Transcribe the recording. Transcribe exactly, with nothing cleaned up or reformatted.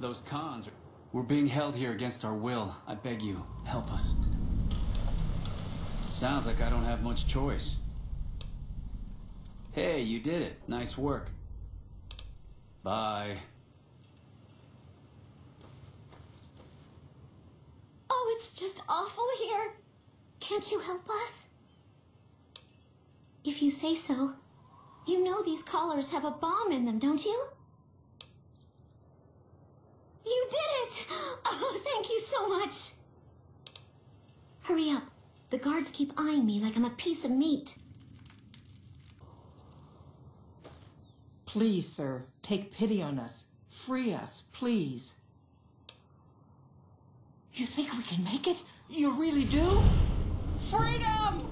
Those cons, we're being held here against our will. I beg you, help us. Sounds like I don't have much choice. Hey, you did it. Nice work. Bye. Oh, it's just awful here. Can't you help us? If you say so. You know these collars have a bomb in them, don't you? You did it! Oh, thank you so much! Hurry up. The guards keep eyeing me like I'm a piece of meat. Please, sir, take pity on us. Free us, please. You think we can make it? You really do? Freedom!